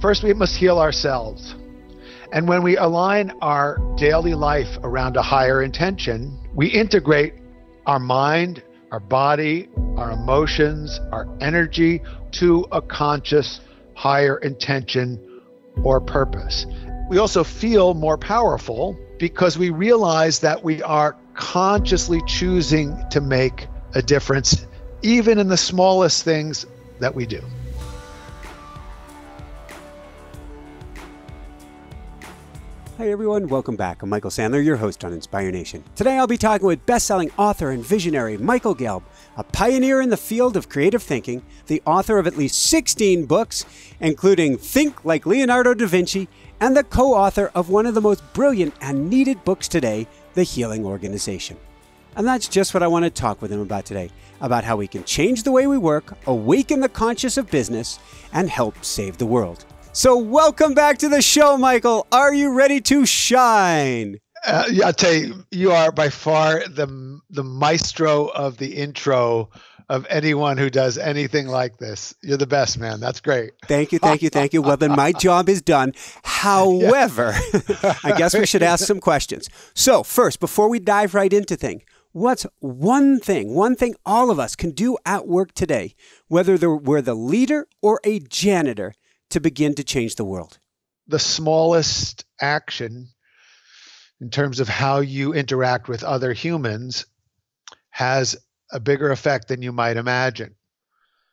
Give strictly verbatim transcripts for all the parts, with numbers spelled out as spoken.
First, we must heal ourselves. And when we align our daily life around a higher intention, we integrate our mind, our body, our emotions, our energy to a conscious, higher intention or purpose. We also feel more powerful because we realize that we are consciously choosing to make a difference, even in the smallest things that we do. Hi everyone, welcome back. I'm Michael Sandler, your host on Inspire Nation. Today I'll be talking with best-selling author and visionary Michael Gelb, a pioneer in the field of creative thinking, the author of at least sixteen books, including Think Like Leonardo da Vinci, and the co-author of one of the most brilliant and needed books today, The Healing Organization. And that's just what I want to talk with him about today, about how we can change the way we work, awaken the conscious of business, and help save the world. So welcome back to the show, Michael. Are you ready to shine? Uh, yeah, I'll tell you, you are by far the, the maestro of the intro of anyone who does anything like this. You're the best, man. That's great. Thank you, thank you, thank you. Well, then my job is done. However, I guess we should ask some questions. So first, before we dive right into things, what's one thing, one thing all of us can do at work today, whether we're the leader or a janitor, to begin to change the world? The smallest action in terms of how you interact with other humans has a bigger effect than you might imagine.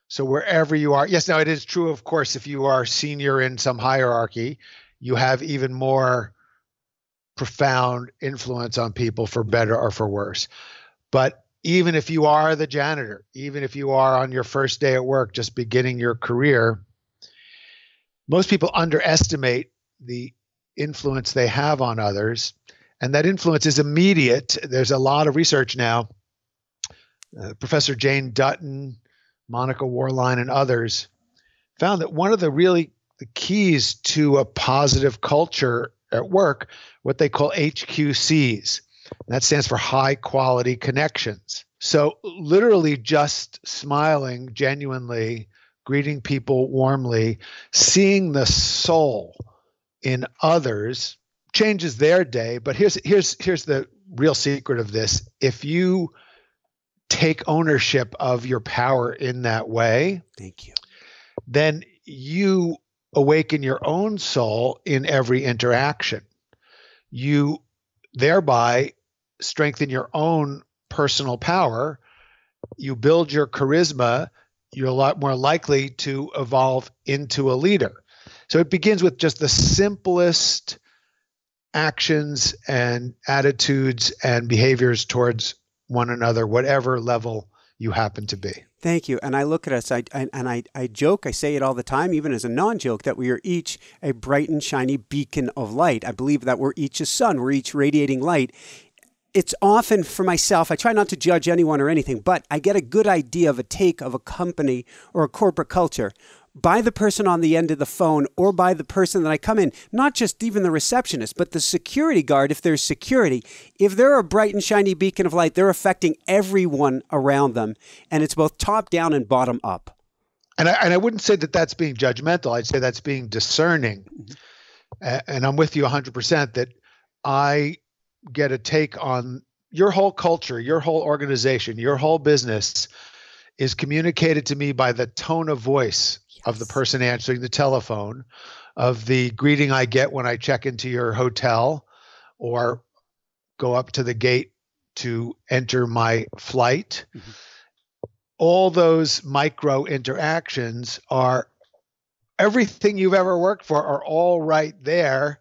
So wherever you are, yes, now it is true, of course, if you are senior in some hierarchy, you have even more profound influence on people for better or for worse. But even if you are the janitor, even if you are on your first day at work, just beginning your career, most people underestimate the influence they have on others, and that influence is immediate. There's a lot of research now. Uh, Professor Jane Dutton, Monica Warline, and others found that one of the really the keys to a positive culture at work, what they call H Q Cs, and that stands for high quality connections. So literally just smiling genuinely, greeting people warmly, seeing the soul in others changes their day. But here's here's here's the real secret of this. If you take ownership of your power in that way, thank you, then you awaken your own soul in every interaction. You thereby strengthen your own personal power. You build your charisma. You're a lot more likely to evolve into a leader. So it begins with just the simplest actions and attitudes and behaviors towards one another, whatever level you happen to be. Thank you. And I look at us, I, I, and I, I joke, I say it all the time, even as a non-joke, that we are each a bright and shiny beacon of light. I believe that we're each a sun, we're each radiating light. It's often for myself, I try not to judge anyone or anything, but I get a good idea of a take of a company or a corporate culture by the person on the end of the phone or by the person that I come in, not just even the receptionist, but the security guard, if there's security. If they're a bright and shiny beacon of light, they're affecting everyone around them. And it's both top down and bottom up. And I, and I wouldn't say that that's being judgmental. I'd say that's being discerning. And I'm with you one hundred percent that I get a take on your whole culture, your whole organization, your whole business is communicated to me by the tone of voice yes. of the person answering the telephone, of the greeting I get when I check into your hotel or go up to the gate to enter my flight. Mm-hmm. All those micro interactions are everything you've ever worked for are all right there.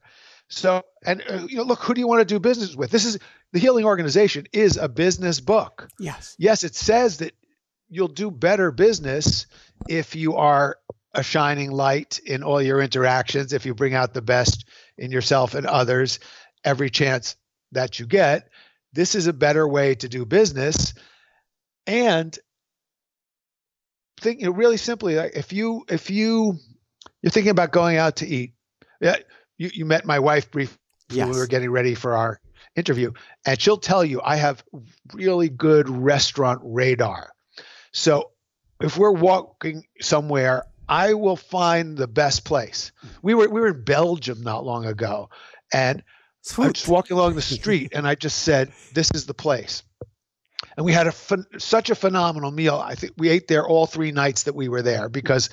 So, and uh, you know, look, who do you want to do business with? This is the Healing Organization is a business book. Yes. Yes. It says that you'll do better business if you are a shining light in all your interactions, if you bring out the best in yourself and others, every chance that you get. This is a better way to do business. And think, you know, really simply, like if you, if you, you're thinking about going out to eat, yeah. You, you met my wife briefly yes. when we were getting ready for our interview, and she'll tell you I have really good restaurant radar. So if we're walking somewhere I will find the best place. We were we were in Belgium not long ago, and I was just walking along the street, and I just said, "This is the place." And we had a such a phenomenal meal. I think we ate there all three nights that we were there because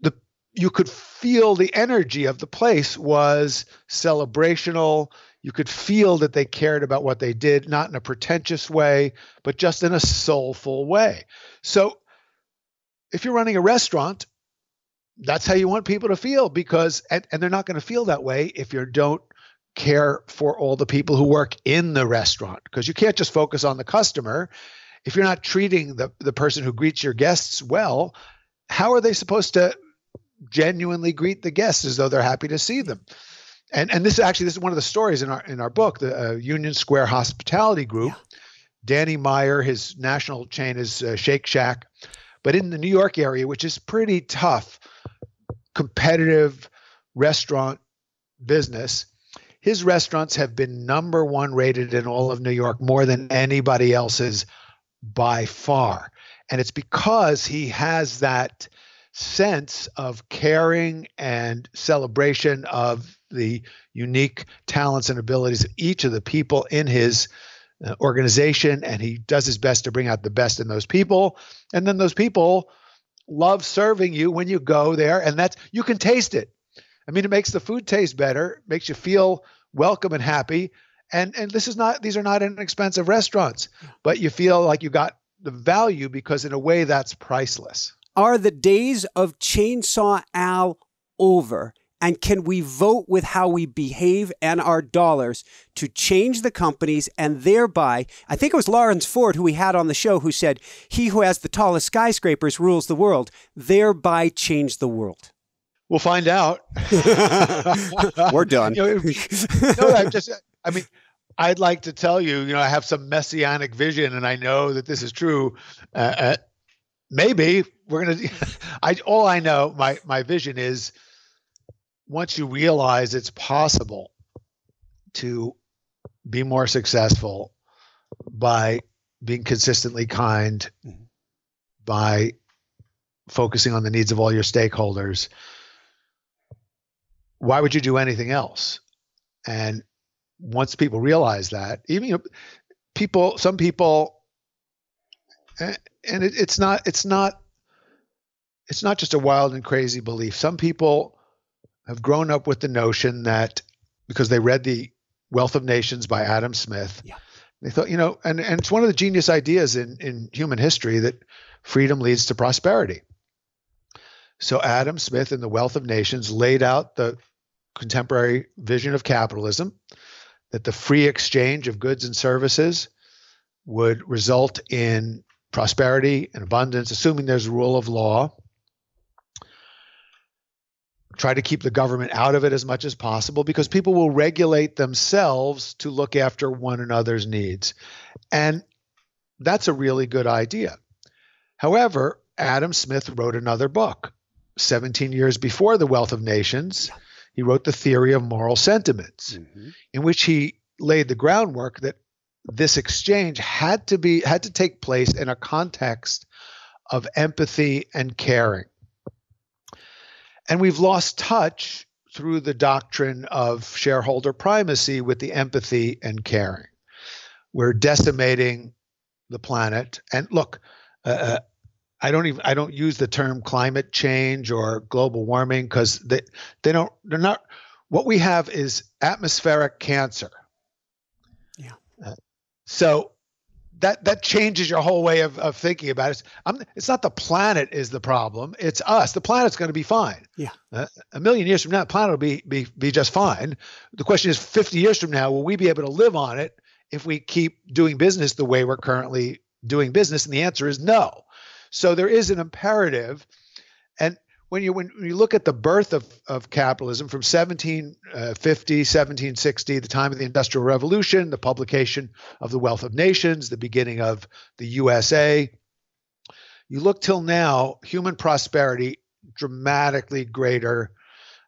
the you could feel the energy of the place was celebrational. You could feel that they cared about what they did, not in a pretentious way, but just in a soulful way. So if you're running a restaurant, that's how you want people to feel, because and, and they're not going to feel that way if you don't care for all the people who work in the restaurant, because you can't just focus on the customer. If you're not treating the, the person who greets your guests well, how are they supposed to genuinely greet the guests as though they're happy to see them? And and this actually this is one of the stories in our in our book, the uh, Union Square Hospitality Group. Yeah. Danny Meyer, his national chain is uh, Shake Shack. But in the New York area, which is pretty tough, competitive restaurant business, his restaurants have been number one rated in all of New York, more than anybody else's by far. And it's because he has that sense of caring and celebration of the unique talents and abilities of each of the people in his organization, and he does his best to bring out the best in those people, and then those people love serving you when you go there, and that's you can taste it. I mean, it makes the food taste better, makes you feel welcome and happy, and and this is not these are not inexpensive restaurants, but you feel like you got the value because in a way that's priceless. Are the days of Chainsaw Al over? And can we vote with how we behave and our dollars to change the companies and thereby, I think it was Lawrence Ford who we had on the show who said, he who has the tallest skyscrapers rules the world, thereby change the world. We'll find out. We're done. You know, no, I'm just, I mean, I'd like to tell you, you know, I have some messianic vision and I know that this is true. Uh, uh, maybe we're going to, I, all I know, my, my vision is, once you realize it's possible to be more successful by being consistently kind, mm-hmm. by focusing on the needs of all your stakeholders, why would you do anything else? And once people realize that, even you know, people, some people, and it, it's not, it's not, it's not just a wild and crazy belief. Some people have grown up with the notion that because they read The Wealth of Nations by Adam Smith, yeah. they thought, you know, and, and it's one of the genius ideas in, in human history that freedom leads to prosperity. So Adam Smith in The Wealth of Nations laid out the contemporary vision of capitalism, that the free exchange of goods and services would result in prosperity and abundance, assuming there's a rule of law. Try to keep the government out of it as much as possible because people will regulate themselves to look after one another's needs. And that's a really good idea. However, Adam Smith wrote another book seventeen years before The Wealth of Nations. He wrote The Theory of Moral Sentiments, mm-hmm. in which he laid the groundwork that this exchange had to be had to take place in a context of empathy and caring. And we've lost touch through the doctrine of shareholder primacy with the empathy and caring. We're decimating the planet. And look, uh, I don't even I don't use the term climate change or global warming because they they don't they're not. What we have is atmospheric cancer. Yeah. Uh, so that that changes your whole way of, of thinking about it. I'm, it's not the planet is the problem. It's us. The planet's going to be fine. Yeah. Uh, a million years from now, the planet will be, be, be just fine. The question is fifty years from now, will we be able to live on it if we keep doing business the way we're currently doing business? And the answer is no. So there is an imperative. And when you when you look at the birth of, of capitalism from seventeen fifty, seventeen sixty, the time of the Industrial Revolution, the publication of The Wealth of Nations, the beginning of the U S A, you look till now, human prosperity dramatically greater.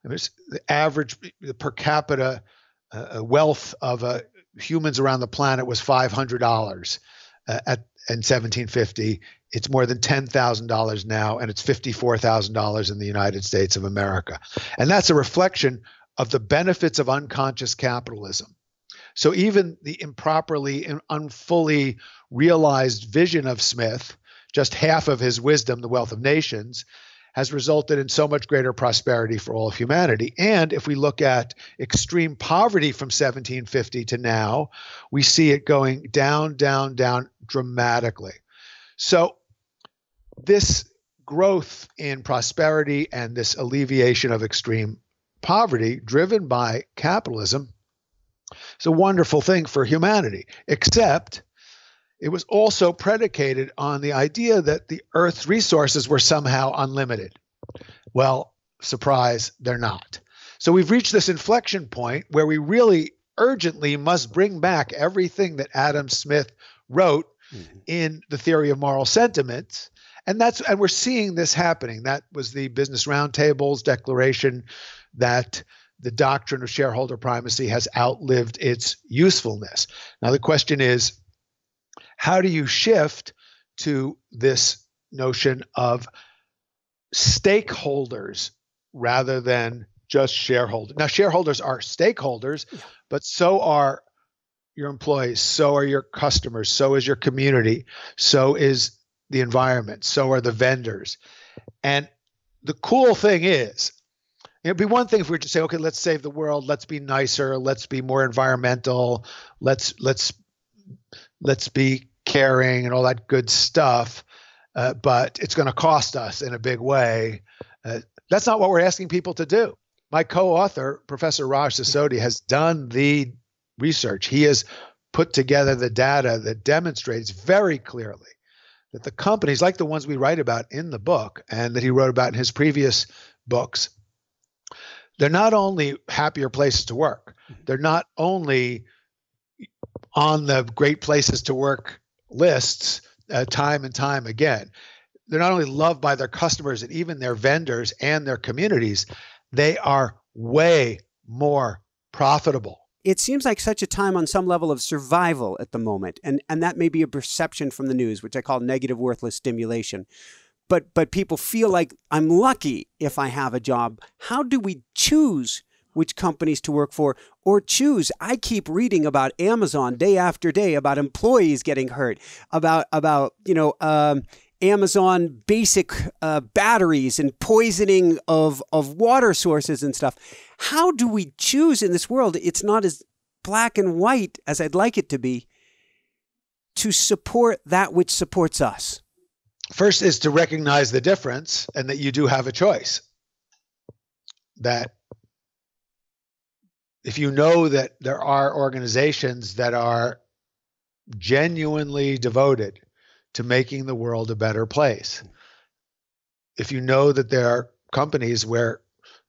I mean, it's the average the per capita uh, wealth of uh, humans around the planet was five hundred dollars uh, at in seventeen fifty. It's more than ten thousand dollars now, and it's fifty-four thousand dollars in the United States of America. And that's a reflection of the benefits of unconscious capitalism. So even the improperly and unfully realized vision of Smith, just half of his wisdom, The Wealth of Nations, has resulted in so much greater prosperity for all of humanity. And if we look at extreme poverty from seventeen fifty to now, we see it going down, down, down dramatically. So this growth in prosperity and this alleviation of extreme poverty driven by capitalism is a wonderful thing for humanity, except it was also predicated on the idea that the Earth's resources were somehow unlimited. Well, surprise, they're not. So we've reached this inflection point where we really urgently must bring back everything that Adam Smith wrote mm-hmm. in The Theory of Moral Sentiments. And that's and we're seeing this happening. That was the Business Roundtable's declaration that the doctrine of shareholder primacy has outlived its usefulness. Now, the question is, how do you shift to this notion of stakeholders rather than just shareholders? Now, shareholders are stakeholders, yeah. but so are your employees, so are your customers, so is your community, so is the environment, so are the vendors. And the cool thing is, it'd be one thing if we were to say, okay, let's save the world, let's be nicer, let's be more environmental, let's let's let's be caring and all that good stuff, uh, but it's going to cost us in a big way. Uh, that's not what we're asking people to do. My co-author, Professor Raj Sasodi, has done the research. He has put together the data that demonstrates very clearly that the companies, like the ones we write about in the book and that he wrote about in his previous books, they're not only happier places to work, they're not only on the great places to work lists uh, time and time again. They're not only loved by their customers and even their vendors and their communities, they are way more profitable. It seems like such a time on some level of survival at the moment. And, and that may be a perception from the news, which I call negative, worthless stimulation. But, but people feel like, I'm lucky if I have a job. How do we choose which companies to work for or choose? I keep reading about Amazon day after day, about employees getting hurt, about, about you know, um, Amazon basic uh, batteries and poisoning of, of water sources and stuff. How do we choose in this world? It's not as black and white as I'd like it to be, to support that which supports us. First is to recognize the difference and that you do have a choice. That if you know that there are organizations that are genuinely devoted to making the world a better place, if you know that there are companies where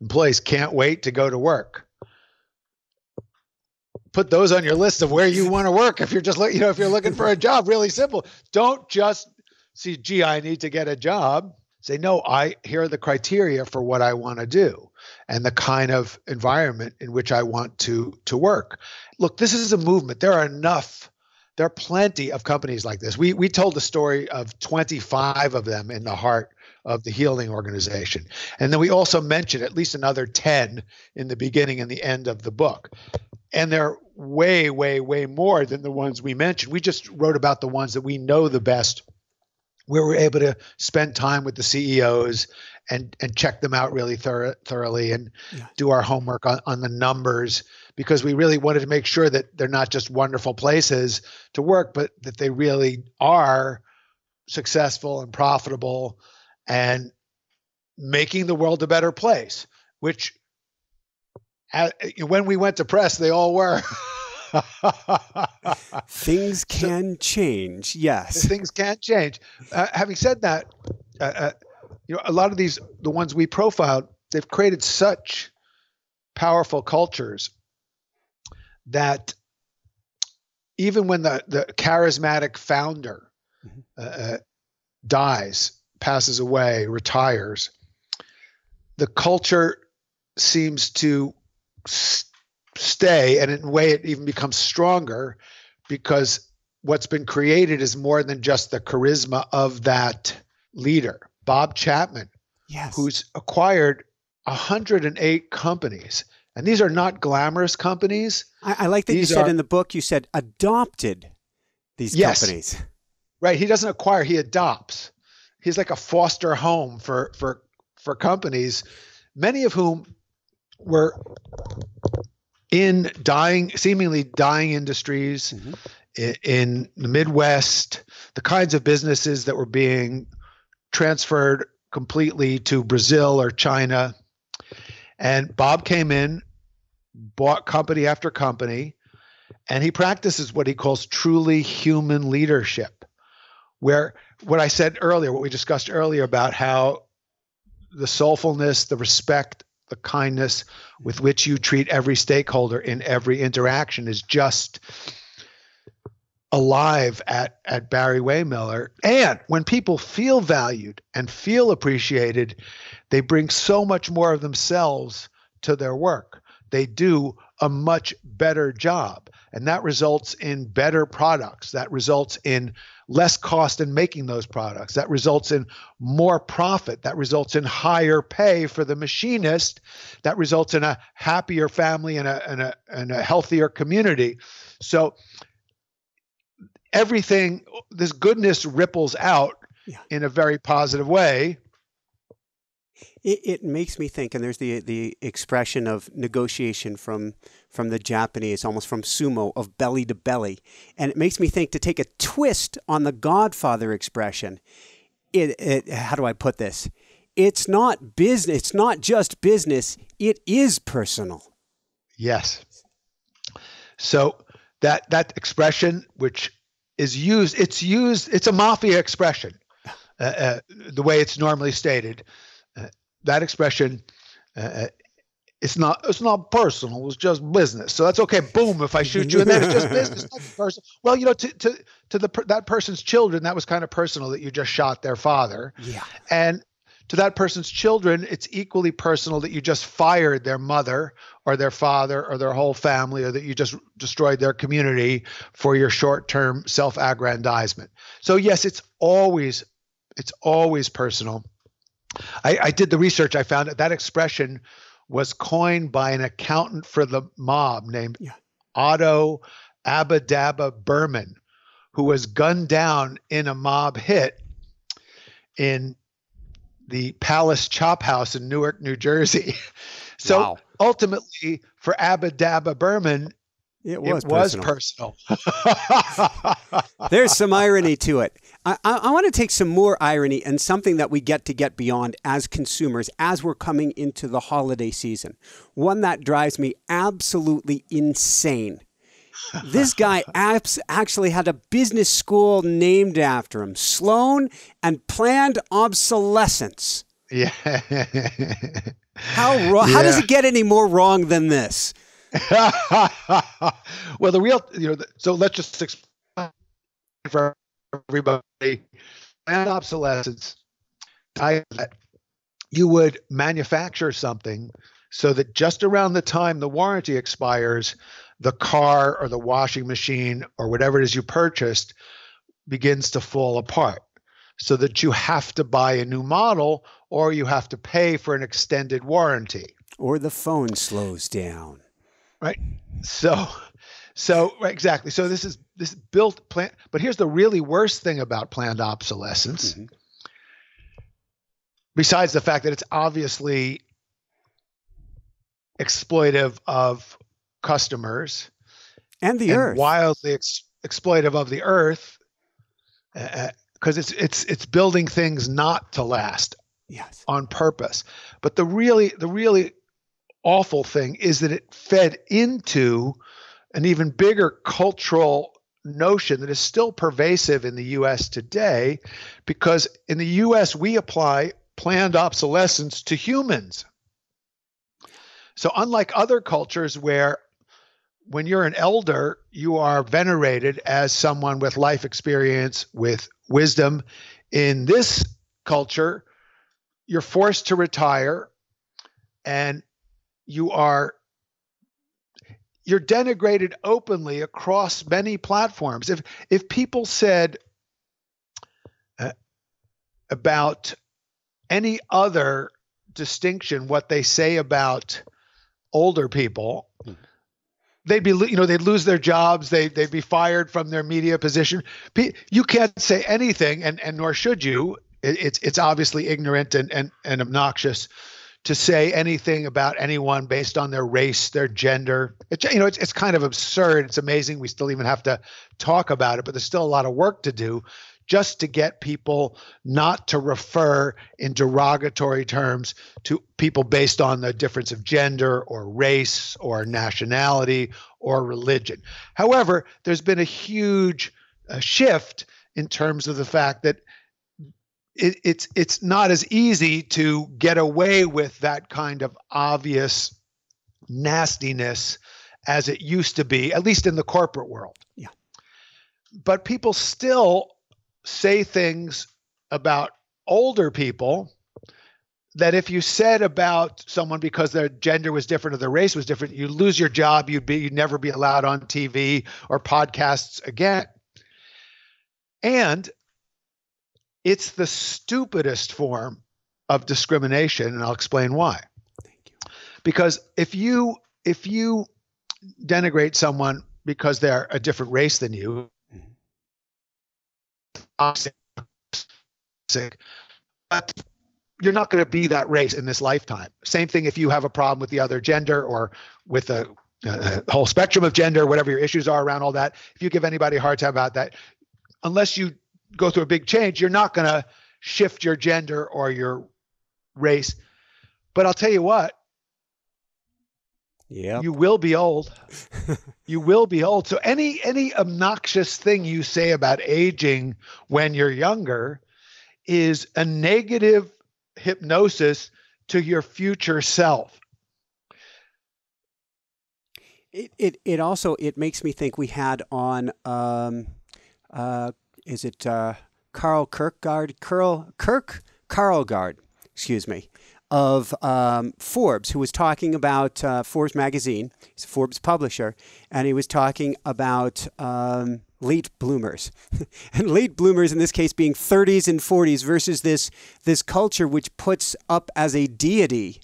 employees can't wait to go to work, put those on your list of where you want to work. If you're just look, you know, if you're looking for a job, really simple. Don't just see, gee, I need to get a job. Say, no, I here are the criteria for what I want to do and the kind of environment in which I want to, to work. Look, this is a movement. There are enough, there are plenty of companies like this. We, we told the story of twenty-five of them in the heart of the Healing Organization. And then we also mentioned at least another ten in the beginning and the end of the book. And they're way, way, way more than the ones we mentioned. We just wrote about the ones that we know the best. We were able to spend time with the C E Os and, and check them out really thorough, thoroughly and yeah. do our homework on, on the numbers, because we really wanted to make sure that they're not just wonderful places to work, but that they really are successful and profitable and making the world a better place, which uh, when we went to press, they all were. Things can so, change. Yes, things can change. Uh, having said that, uh, uh, you know, a lot of these, the ones we profiled, they've created such powerful cultures that even when the, the charismatic founder mm-hmm. uh, dies, passes away, retires, the culture seems to st- stay, and in a way it even becomes stronger because what's been created is more than just the charisma of that leader. Bob Chapman, yes, who's acquired one hundred eight companies. And these are not glamorous companies. I, I like that these you said are, in the book, you said adopted these yes, companies. Right. He doesn't acquire, he adopts. He's like a foster home for, for, for companies, many of whom were in dying, seemingly dying industries, mm-hmm. in, in the Midwest, the kinds of businesses that were being transferred completely to Brazil or China. And Bob came in, bought company after company, and he practices what he calls truly human leadership, where what I said earlier, what we discussed earlier about how the soulfulness, the respect, the kindness with which you treat every stakeholder in every interaction is just alive at, at Barry-Wehmiller. And when people feel valued and feel appreciated, they bring so much more of themselves to their work. They do a much better job. And that results in better products. That results in less cost in making those products. That results in more profit. That results in higher pay for the machinist. That results in a happier family and a, and a, and a healthier community. So everything, this goodness ripples out yeah. in a very positive way. It, it makes me think, and there's the the expression of negotiation from from the Japanese, almost from sumo, of belly to belly. And it makes me think, to take a twist on the Godfather expression, it, it, how do I put this? It's not business. It's not just business. It is personal. Yes. So that that expression, which is used, it's used. It's a mafia expression, uh, uh, the way it's normally stated. That expression, uh, it's not it's not personal. It's just business. So that's okay. Boom! If I shoot you, and that's just business. That's personal. Well, you know, to to to the that person's children, that was kind of personal that you just shot their father. Yeah. And to that person's children, it's equally personal that you just fired their mother or their father or their whole family, or that you just destroyed their community for your short-term self-aggrandizement. So yes, it's always it's always personal. I, I did the research. I found that that expression was coined by an accountant for the mob named yeah. Otto Abbadabba Berman, who was gunned down in a mob hit in the Palace Chop House in Newark, New Jersey. So wow. ultimately, for Abbadabba Berman, it was, it was personal. personal. There's some irony to it. I, I, I want to take some more irony and something that we get to get beyond as consumers as we're coming into the holiday season. One that drives me absolutely insane. This guy abs- actually had a business school named after him, Sloan and Planned Obsolescence. Yeah. How wrong? Yeah. How does it get any more wrong than this? Well, the real, you know, so let's just explain for everybody. Planned obsolescence, you would manufacture something so that just around the time the warranty expires, the car or the washing machine or whatever it is you purchased begins to fall apart, so that you have to buy a new model or you have to pay for an extended warranty. Or the phone slows down. Right. So, so right, exactly. So this is this built plan. But here's the really worst thing about planned obsolescence. Mm-hmm. Besides the fact that it's obviously exploitive of customers and the and earth, wildly ex- exploitive of the earth, because uh, it's it's it's building things not to last, yes, on purpose. But the really the really awful thing is that it fed into an even bigger cultural notion that is still pervasive in the U S today, because in the U S we apply planned obsolescence to humans. So unlike other cultures where when you're an elder, you are venerated as someone with life experience, with wisdom, in this culture, you're forced to retire and you are you're denigrated openly across many platforms. If if people said uh, about any other distinction what they say about older people, mm-hmm. they'd be you know they'd lose their jobs, they they'd be fired from their media position. You can't say anything, and and nor should you. It's it's obviously ignorant and and, and obnoxious to say anything about anyone based on their race, their gender. It, you know, it's, it's kind of absurd. It's amazing we still even have to talk about it, but there's still a lot of work to do just to get people not to refer in derogatory terms to people based on the difference of gender or race or nationality or religion. However, there's been a huge uh, shift in terms of the fact that It, it's it's not as easy to get away with that kind of obvious nastiness as it used to be, at least in the corporate world. Yeah. But people still say things about older people that if you said about someone because their gender was different or their race was different, you lose your job, you'd be you'd never be allowed on T V or podcasts again. And it's the stupidest form of discrimination, and I'll explain why. Thank you. Because if you if you denigrate someone because they're a different race than you, mm-hmm. but you're not going to be that race in this lifetime. Same thing if you have a problem with the other gender or with a, a whole spectrum of gender, whatever your issues are around all that. If you give anybody a hard time about that, unless you go through a big change, you're not going to shift your gender or your race. But I'll tell you what, yeah, you will be old. You will be old. So any any obnoxious thing you say about aging when you're younger is a negative hypnosis to your future self. It it it also it makes me think we had on um uh Is it uh, Karl Kirkgaard? Curl, Kirk Karlgaard, excuse me, of um, Forbes, who was talking about uh, Forbes magazine. He's a Forbes publisher, and he was talking about um, late bloomers, and late bloomers in this case being thirties and forties versus this this culture which puts up as a deity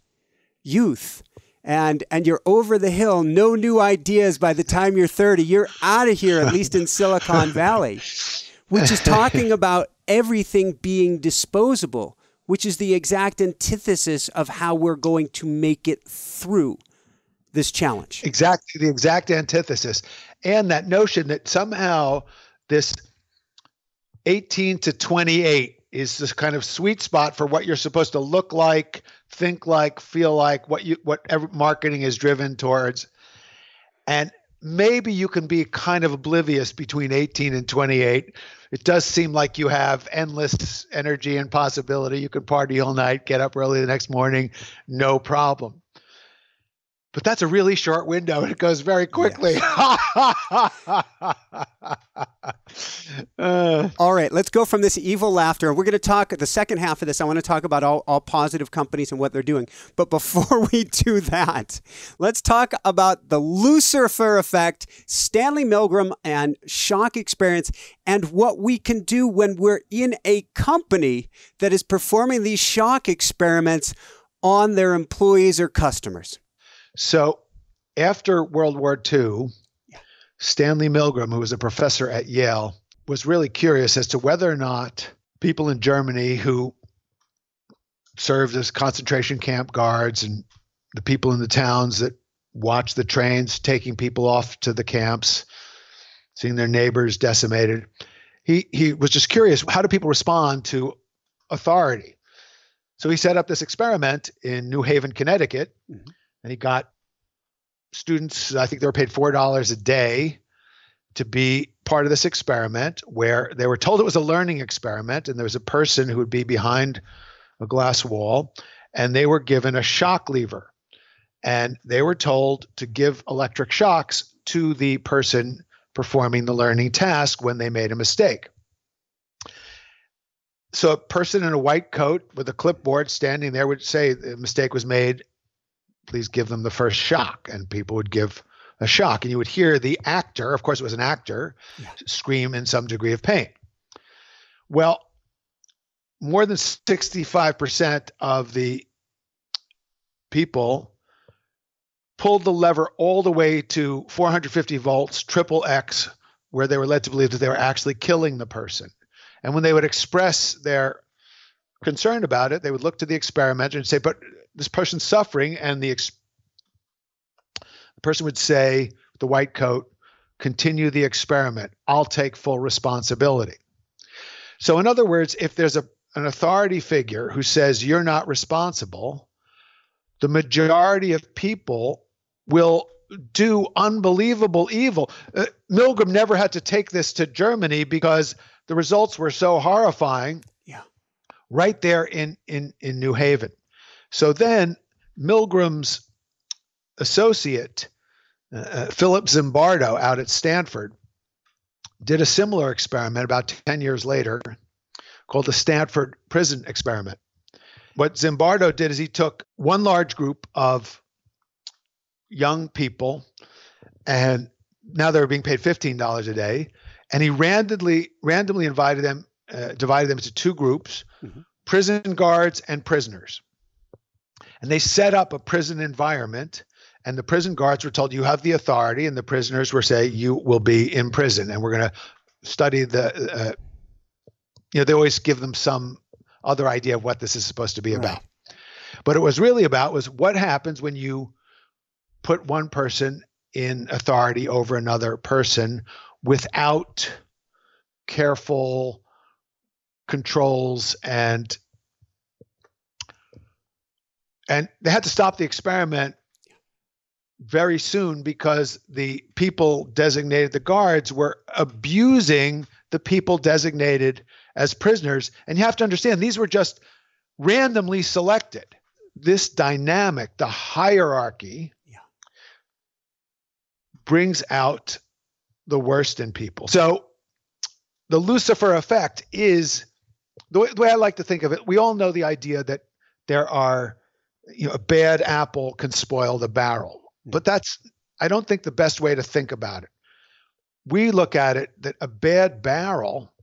youth. And and you're over the hill, no new ideas by the time you're thirty. You're out of here, at least in Silicon Valley. Which is talking about everything being disposable, which is the exact antithesis of how we're going to make it through this challenge. Exactly, the exact antithesis. And that notion that somehow this eighteen to twenty-eight is this kind of sweet spot for what you're supposed to look like, think like, feel like, what you what every marketing is driven towards. And maybe you can be kind of oblivious between eighteen and twenty-eight. It does seem like you have endless energy and possibility. You can party all night, get up early the next morning, no problem. But that's a really short window, and it goes very quickly. Yes. uh. All right, let's go from this evil laughter. We're going to talk, the second half of this, I want to talk about all, all positive companies and what they're doing. But before we do that, let's talk about the Lucifer effect, Stanley Milgram and shock experience, and what we can do when we're in a company that is performing these shock experiments on their employees or customers. So after World War Two, yeah. Stanley Milgram, who was a professor at Yale, was really curious as to whether or not people in Germany who served as concentration camp guards and the people in the towns that watched the trains taking people off to the camps, seeing their neighbors decimated, he, he was just curious, how do people respond to authority? So he set up this experiment in New Haven, Connecticut. Mm-hmm. And he got students, I think they were paid four dollars a day to be part of this experiment where they were told it was a learning experiment and there was a person who would be behind a glass wall and they were given a shock lever. And they were told to give electric shocks to the person performing the learning task when they made a mistake. So a person in a white coat with a clipboard standing there would say the mistake was made. Please give them the first shock. And people would give a shock. And you would hear the actor, of course it was an actor, yeah. scream in some degree of pain. Well, more than sixty-five percent of the people pulled the lever all the way to four hundred fifty volts, triple X, where they were led to believe that they were actually killing the person. And when they would express their concern about it, they would look to the experimenter and say, but this person's suffering. And the, ex the person would say, the white coat, continue the experiment. I'll take full responsibility. So in other words, if there's a, an authority figure who says you're not responsible, the majority of people will do unbelievable evil. Uh, Milgram never had to take this to Germany because the results were so horrifying. Yeah. Right there in, in, in New Haven. So then Milgram's associate, uh, Philip Zimbardo out at Stanford, did a similar experiment about ten years later called the Stanford Prison Experiment. What Zimbardo did is he took one large group of young people, and now they were being paid fifteen dollars a day, and he randomly randomly invited them, uh, divided them into two groups, mm-hmm. prison guards and prisoners. And they set up a prison environment, and the prison guards were told, you have the authority, and the prisoners were saying, you will be in prison, and we're going to study the, uh, you know, they always give them some other idea of what this is supposed to be about. Right. But it was really about was what happens when you put one person in authority over another person without careful controls, and and they had to stop the experiment very soon because the people designated the guards were abusing the people designated as prisoners. And you have to understand, these were just randomly selected. This dynamic, the hierarchy, yeah. brings out the worst in people. So the Lucifer effect is, the way, the way I like to think of it, we all know the idea that there are, you know, a bad apple can spoil the barrel. Mm-hmm. But that's, I don't think, the best way to think about it. We look at it that a bad barrel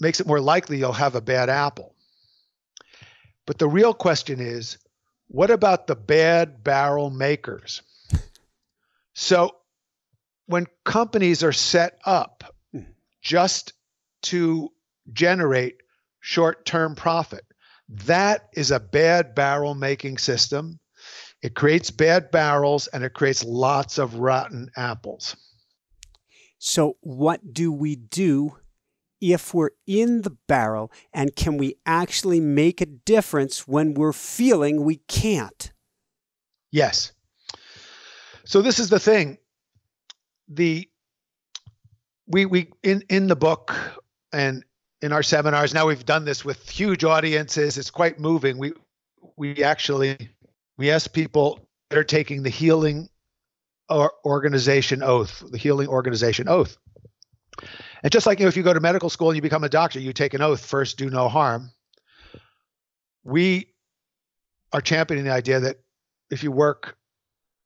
makes it more likely you'll have a bad apple. But the real question is, what about the bad barrel makers? So when companies are set up just to generate short-term profit, that is a bad barrel making system. It creates bad barrels, and it creates lots of rotten apples. So what do we do if we're in the barrel, and can we actually make a difference when we're feeling we can't? Yes. So this is the thing. The we we in in the book and in our seminars now, we've done this with huge audiences. It's quite moving. We we actually we ask people that are taking the healing or organization oath, the healing organization oath. And just like, you know, if you go to medical school and you become a doctor, you take an oath, first do no harm. We are championing the idea that if you work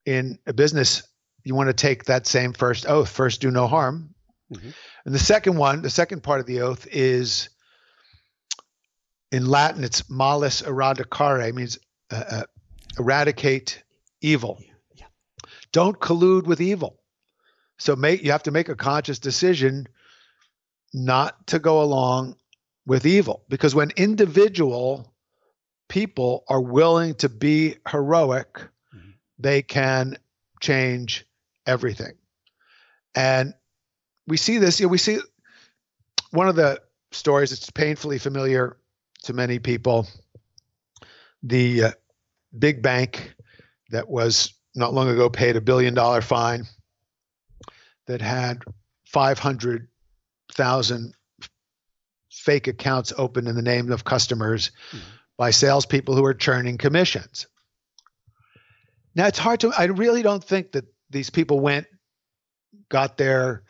in a business, you want to take that same first oath, first do no harm. Mm-hmm. And the second one, the second part of the oath is, in Latin, it's malus eradicare, means uh, uh, eradicate evil. Yeah. Yeah. Don't collude with evil. So make, you have to make a conscious decision not to go along with evil, because when individual people are willing to be heroic, mm-hmm. they can change everything. And we see this, you know, we see one of the stories that's painfully familiar to many people, the uh, big bank that was not long ago paid a billion dollar fine that had five hundred thousand fake accounts open in the name of customers mm-hmm. by salespeople who are churning commissions. Now, it's hard to, I really don't think that these people went, got their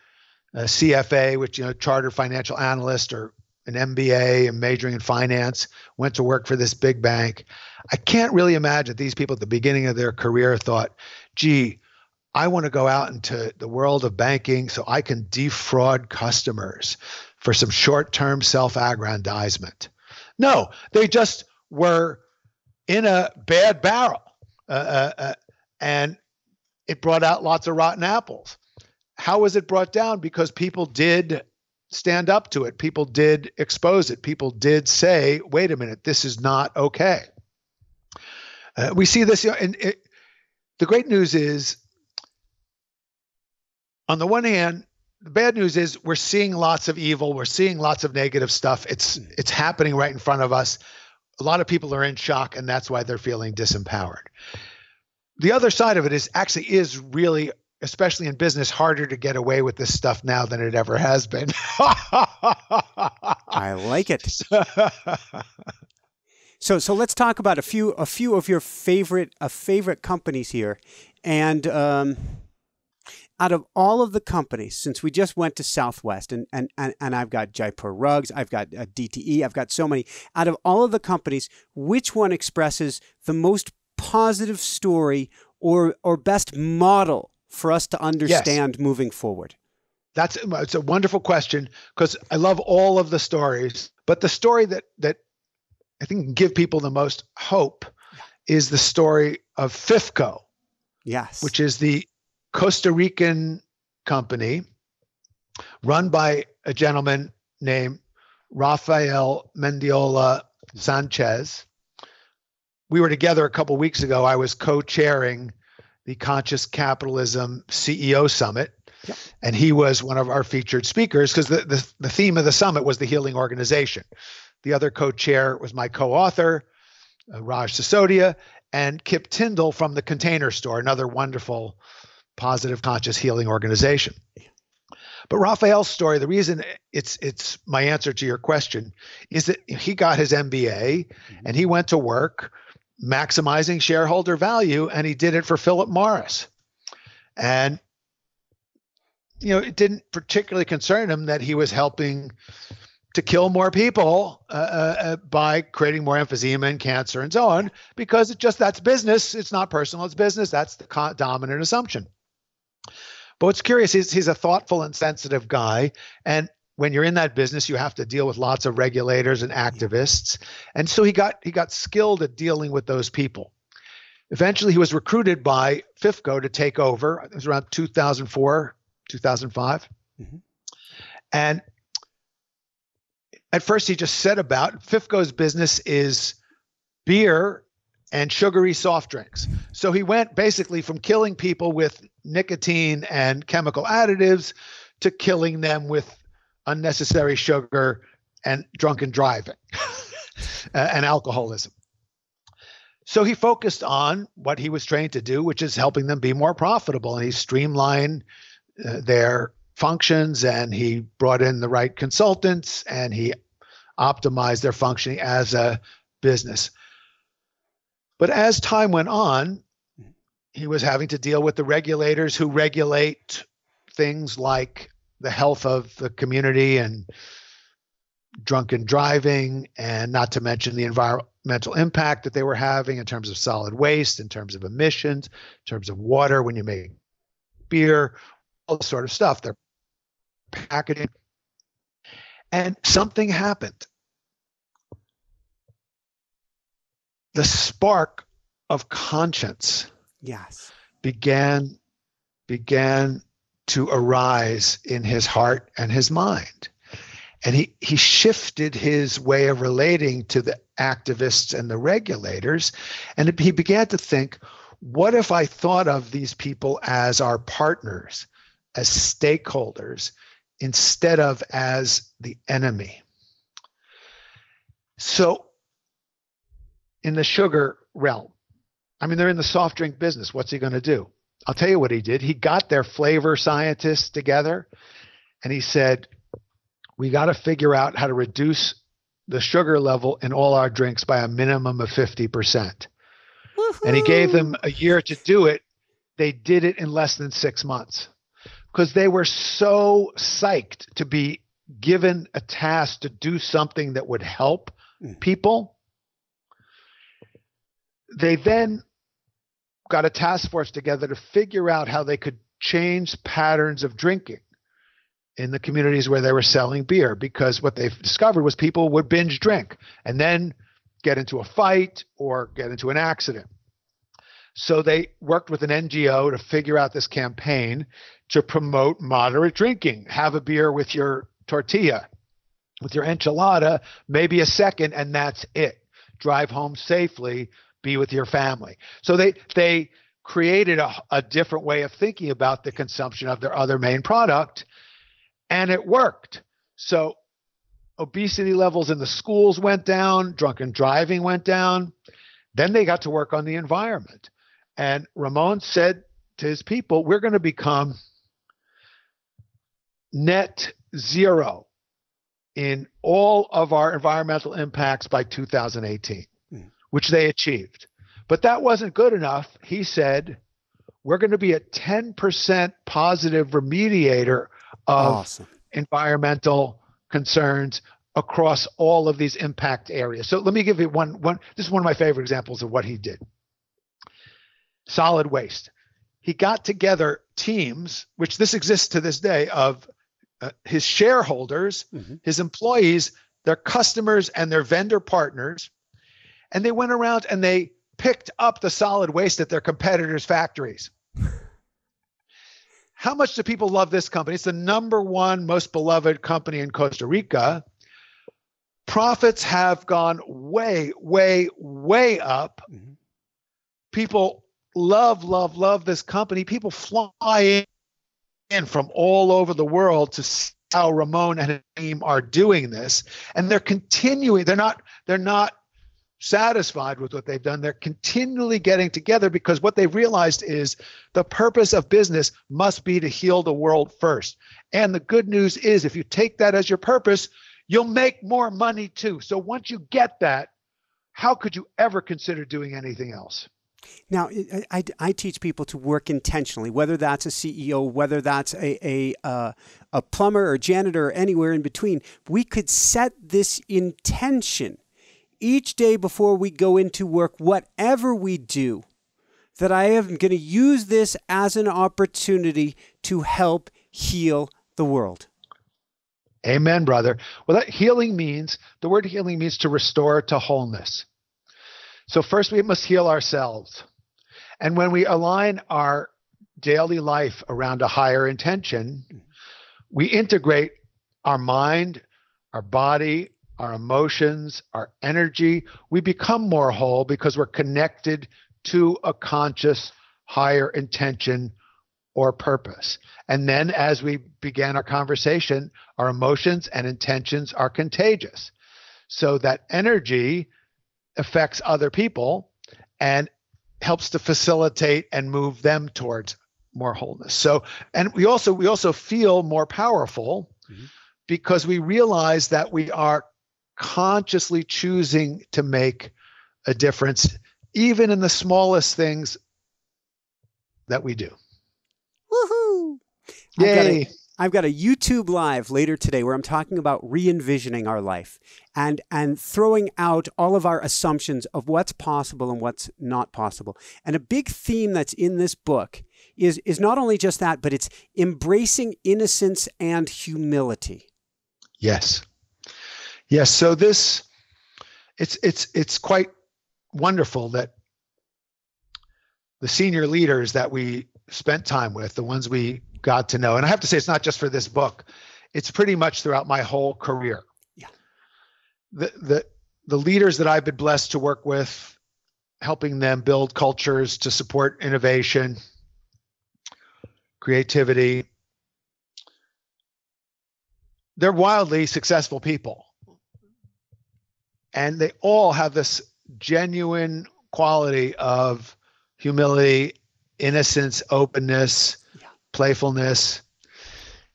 uh, C F A, which, you know, chartered financial analyst, or an M B A and majoring in finance, went to work for this big bank. I can't really imagine these people at the beginning of their career thought, gee, I want to go out into the world of banking so I can defraud customers for some short-term self-aggrandizement. No, they just were in a bad barrel, uh, uh, and it brought out lots of rotten apples. How was it brought down? Because people did stand up to it. People did expose it. People did say, wait a minute, this is not okay. Uh, we see this, you know, and it, the great news is, on the one hand, the bad news is we're seeing lots of evil. We're seeing lots of negative stuff. It's it's happening right in front of us. A lot of people are in shock, and that's why they're feeling disempowered. The other side of it is actually is really, especially in business, harder to get away with this stuff now than it ever has been. I like it. So so let's talk about a few a few of your favorite uh, favorite companies here, and. Um... Out of all of the companies, since we just went to Southwest, and, and, and, and I've got Jaipur Rugs, I've got uh, D T E, I've got so many. Out of all of the companies, which one expresses the most positive story or, or best model for us to understand yes. moving forward? That's it's a wonderful question, because I love all of the stories. But the story that, that I think can give people the most hope is the story of FIFCO, yes, which is the Costa Rican company run by a gentleman named Rafael Mendiola Sanchez. We were together a couple of weeks ago. I was co-chairing the Conscious Capitalism C E O Summit, yep. and he was one of our featured speakers because the, the, the theme of the summit was the healing organization. The other co-chair was my co-author, uh, Raj Sasodi, and Kip Tindall from The Container Store, another wonderful positive conscious healing organization. But Raphael's story, the reason it's it's my answer to your question, is that he got his M B A mm-hmm. and he went to work maximizing shareholder value, and he did it for Philip Morris. And you know, it didn't particularly concern him that he was helping to kill more people uh, uh, by creating more emphysema and cancer and so on, because it just that's business. It's not personal, it's business. That's the con- dominant assumption. But what's curious is he's a thoughtful and sensitive guy. And when you're in that business, you have to deal with lots of regulators and activists. And so he got he got skilled at dealing with those people. Eventually, he was recruited by FIFCO to take over. It was around two thousand four, two thousand five. Mm-hmm. And at first, he just set about, FIFCO's business is beer and sugary soft drinks. So he went basically from killing people with nicotine and chemical additives to killing them with unnecessary sugar and drunken driving and alcoholism. So he focused on what he was trained to do, which is helping them be more profitable. And he streamlined uh, their functions, and he brought in the right consultants, and he optimized their functioning as a business. But as time went on, he was having to deal with the regulators who regulate things like the health of the community and drunken driving, and not to mention the environmental impact that they were having in terms of solid waste, in terms of emissions, in terms of water when you make beer, all this sort of stuff. They're packaging. And something happened. The spark of conscience yes. began, began to arise in his heart and his mind. And he, he shifted his way of relating to the activists and the regulators. And it, he began to think, what if I thought of these people as our partners, as stakeholders, instead of as the enemy? So in the sugar realm, I mean, they're in the soft drink business. What's he going to do? I'll tell you what he did. He got their flavor scientists together, and he said, we got to figure out how to reduce the sugar level in all our drinks by a minimum of fifty percent. Woo-hoo. And he gave them a year to do it. They did it in less than six months. Because they were so psyched to be given a task to do something that would help people. They then got a task force together to figure out how they could change patterns of drinking in the communities where they were selling beer, because what they discovered was people would binge drink and then get into a fight or get into an accident. So they worked with an N G O to figure out this campaign to promote moderate drinking. Have a beer with your tortilla, with your enchilada, maybe a second, and that's it. Drive home safely, be with your family. So they they created a, a different way of thinking about the consumption of their other main product, and it worked. So obesity levels in the schools went down, drunken driving went down. Then they got to work on the environment. And Ramon said to his people, we're going to become net zero in all of our environmental impacts by two thousand eighteen, mm. which they achieved. But that wasn't good enough. He said, we're going to be a ten percent positive remediator of awesome. environmental concerns across all of these impact areas. So let me give you one, one. This is one of my favorite examples of what he did. Solid waste. He got together teams, which this exists to this day, of uh, his shareholders, mm-hmm. his employees, their customers, and their vendor partners. And they went around and they picked up the solid waste at their competitors' factories. How much do people love this company? It's the number one most beloved company in Costa Rica. Profits have gone way, way, way up. Mm-hmm. People love, love, love this company. People fly in from all over the world to see how Ramon and his team are doing this. And they're continuing. They're not, they're not satisfied with what they've done. They're continually getting together because what they've realized is the purpose of business must be to heal the world first. And the good news is if you take that as your purpose, you'll make more money too. So once you get that, how could you ever consider doing anything else? Now, I, I, I teach people to work intentionally, whether that's a C E O, whether that's a, a, uh, a plumber or janitor or anywhere in between. We could set this intention each day before we go into work, whatever we do, that I am going to use this as an opportunity to help heal the world. Amen, brother. Well, that healing means, the word healing means to restore to wholeness. So first we must heal ourselves. And when we align our daily life around a higher intention, we integrate our mind, our body, our emotions, our energy. We become more whole because we're connected to a conscious higher intention or purpose. And then as we began our conversation, our emotions and intentions are contagious. So that energy affects other people and helps to facilitate and move them towards more wholeness. So, and we also, we also feel more powerful mm-hmm. because we realize that we are consciously choosing to make a difference, even in the smallest things that we do. Woohoo! Yay! I've got a, I've got a YouTube live later today where I'm talking about re-envisioning our life and, and throwing out all of our assumptions of what's possible and what's not possible. And a big theme that's in this book is, is not only just that, but it's embracing innocence and humility. Yes. Yes, so this, it's it's it's quite wonderful that the senior leaders that we spent time with, the ones we got to know, and I have to say it's not just for this book, it's pretty much throughout my whole career. Yeah. The the the leaders that I've been blessed to work with, helping them build cultures to support innovation, creativity, they're wildly successful people. And they all have this genuine quality of humility, innocence, openness, yeah. playfulness.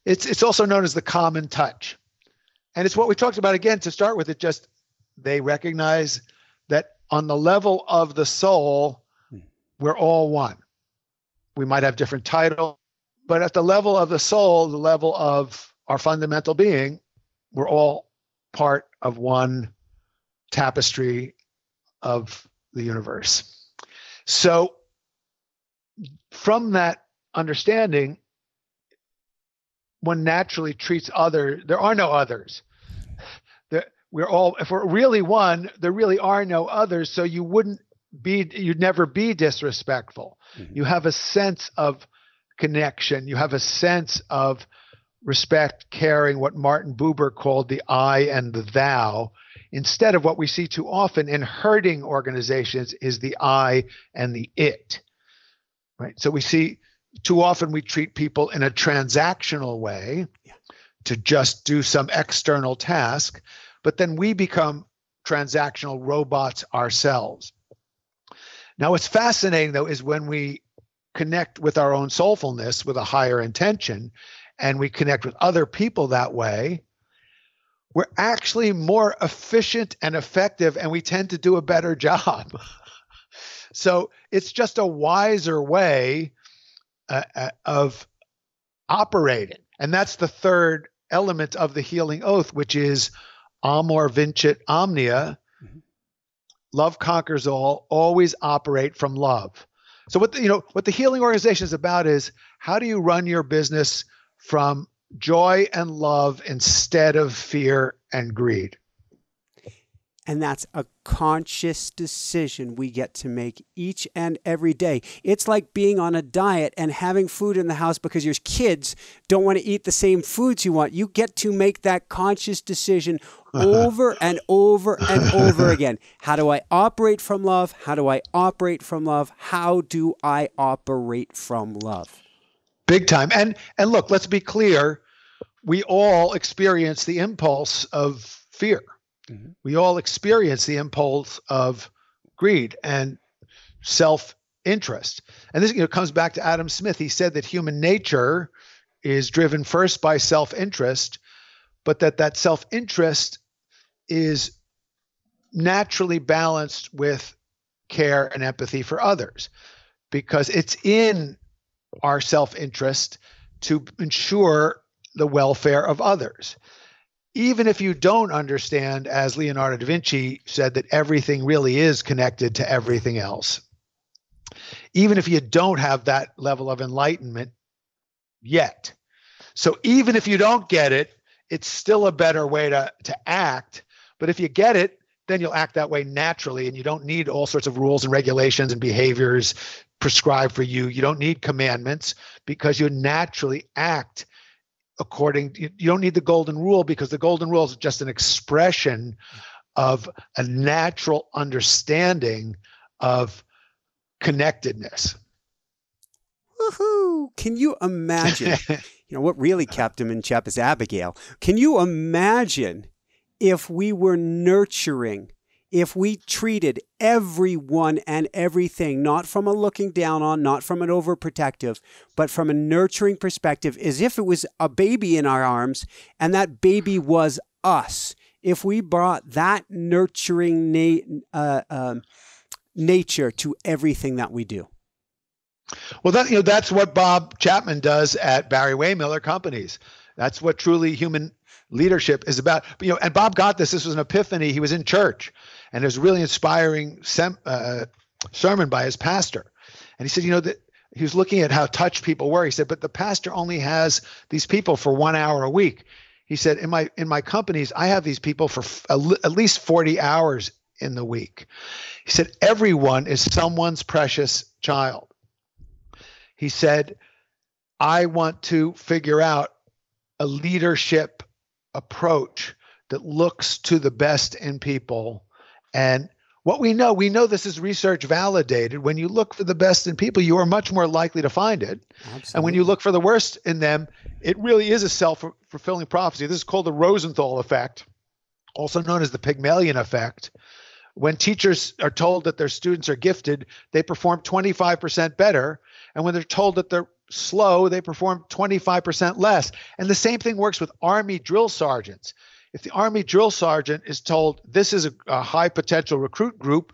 It's it's also known as the common touch. And it's what we talked about again to start with. It just, they recognize that on the level of the soul, mm. we're all one. We might have different titles, but at the level of the soul, the level of our fundamental being, we're all part of one tapestry of the universe. So from that understanding, one naturally treats other. There are no others. We're all, if we're really one, there really are no others. So you wouldn't be, you'd never be disrespectful. Mm-hmm. You have a sense of connection. You have a sense of respect, caring, what Martin Buber called the I and the thou, instead of what we see too often in herding organizations is the I and the it, right? So we see too often we treat people in a transactional way yeah. to just do some external task. But then we become transactional robots ourselves. Now, what's fascinating, though, is when we connect with our own soulfulness with a higher intention and we connect with other people that way, we're actually more efficient and effective, and we tend to do a better job. So it's just a wiser way uh, uh, of operating. And that's the third element of the healing oath, which is amor vincit omnia, mm-hmm. love conquers all, always operate from love. So what the, you know, what the healing organization is about is how do you run your business from joy and love instead of fear and greed? And that's a conscious decision we get to make each and every day. It's like being on a diet and having food in the house because your kids don't want to eat the same foods you want. You get to make that conscious decision over and over and over again. How do I operate from love? How do I operate from love? How do I operate from love? Big time. And, and look, let's be clear. We all experience the impulse of fear. Mm-hmm. We all experience the impulse of greed and self-interest. And this, you know, comes back to Adam Smith. He said that human nature is driven first by self-interest, but that that self-interest is naturally balanced with care and empathy for others, because it's in our self-interest to ensure the welfare of others. Even if you don't understand, as Leonardo da Vinci said, that everything really is connected to everything else, even if you don't have that level of enlightenment yet. So even if you don't get it, it's still a better way to, to act. But if you get it, then you'll act that way naturally, and you don't need all sorts of rules and regulations and behaviors prescribed for you. You don't need commandments because you naturally act according, you don't need the golden rule, because the golden rule is just an expression of a natural understanding of connectedness. Woohoo! Can you imagine? You know what really kept him in check is Abigail. Can you imagine if we were nurturing? If we treated everyone and everything, not from a looking down on, not from an overprotective, but from a nurturing perspective, as if it was a baby in our arms and that baby was us. If we brought that nurturing na uh, um, nature to everything that we do. Well, that, you know, that's what Bob Chapman does at Barry-Wehmiller Companies. That's what truly human leadership is about. But, you know, and Bob got this. This was an epiphany. He was in church, and it was a really inspiring sem uh, sermon by his pastor. And he said, you know, that he was looking at how touched people were. He said, but the pastor only has these people for one hour a week. He said, in my in my companies, I have these people for f at least forty hours in the week. He said, everyone is someone's precious child. He said, I want to figure out a leadership approach that looks to the best in people. And what we know, we know this is research validated. When you look for the best in people, you are much more likely to find it. Absolutely. And when you look for the worst in them, it really is a self-fulfilling prophecy. This is called the Rosenthal effect, also known as the Pygmalion effect. When teachers are told that their students are gifted, they perform twenty-five percent better. And when they're told that they're slow, they perform twenty-five percent less. And the same thing works with Army drill sergeants. If the Army drill sergeant is told this is a, a high potential recruit group,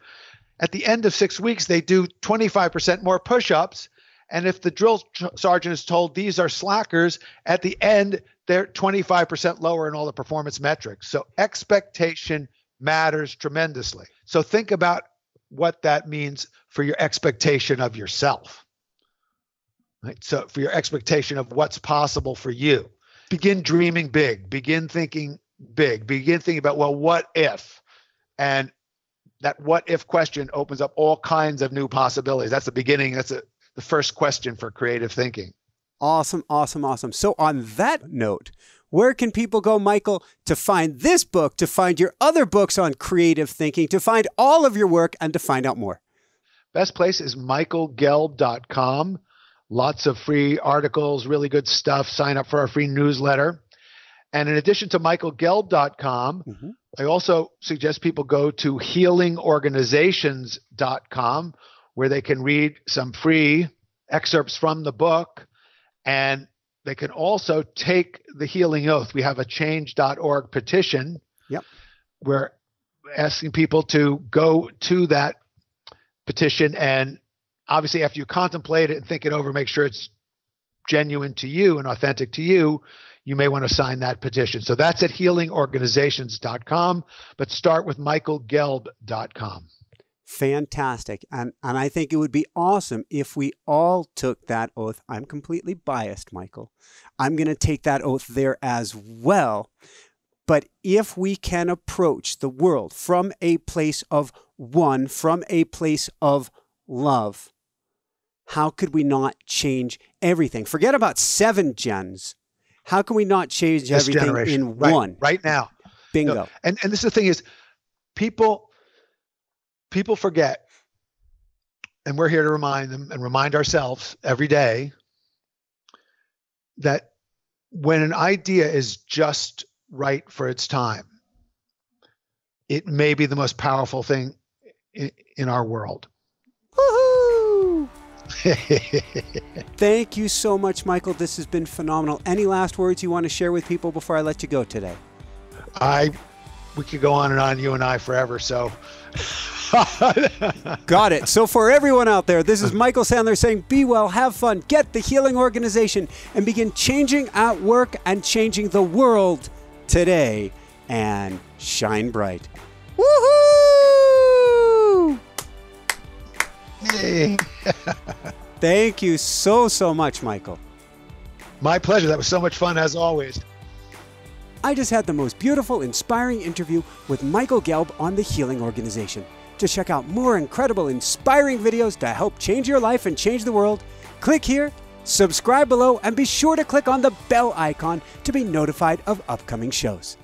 at the end of six weeks, they do twenty-five percent more push-ups. And if the drill sergeant is told these are slackers, at the end, they're twenty-five percent lower in all the performance metrics. So expectation matters tremendously. So think about what that means for your expectation of yourself. right? So for your expectation of what's possible for you, begin dreaming big, begin thinking big, begin thinking about, well, what if? And that what if question opens up all kinds of new possibilities. That's the beginning. That's a, the first question for creative thinking. Awesome, awesome, awesome. So on that note, where can people go, Michael, to find this book, to find your other books on creative thinking, to find all of your work, and to find out more? Best place is michael gelb dot com. Lots of free articles, really good stuff. Sign up for our free newsletter. And in addition to michael gelb dot com, mm-hmm. I also suggest people go to healing organizations dot com, where they can read some free excerpts from the book, and they can also take the healing oath. We have a change dot org petition. Yep. We're asking people to go to that petition, and obviously after you contemplate it and think it over, make sure it's genuine to you and authentic to you, you may want to sign that petition. So that's at healing organizations dot com, but start with michael gelb dot com. Fantastic. And, and I think it would be awesome if we all took that oath. I'm completely biased, Michael. I'm going to take that oath there as well. But if we can approach the world from a place of one, from a place of love, how could we not change everything? Forget about seven gens. How can we not change this everything generation. in right, one? Right now. Bingo. No. And and this is the thing is, people, people forget, and we're here to remind them and remind ourselves every day, that when an idea is just right for its time, it may be the most powerful thing in, in our world. Thank you so much, Michael. This has been phenomenal. Any last words you want to share with people before I let you go today? I, we could go on and on, you and I, forever. So, got it. So for everyone out there, this is Michael Sandler saying, be well, have fun, get the healing organization, and begin changing at work and changing the world today, and shine bright. Woohoo! Hey. Thank you so, so much, Michael. My pleasure. That was so much fun, as always. I just had the most beautiful, inspiring interview with Michael Gelb on The Healing Organization. To check out more incredible, inspiring videos to help change your life and change the world, click here, subscribe below, and be sure to click on the bell icon to be notified of upcoming shows.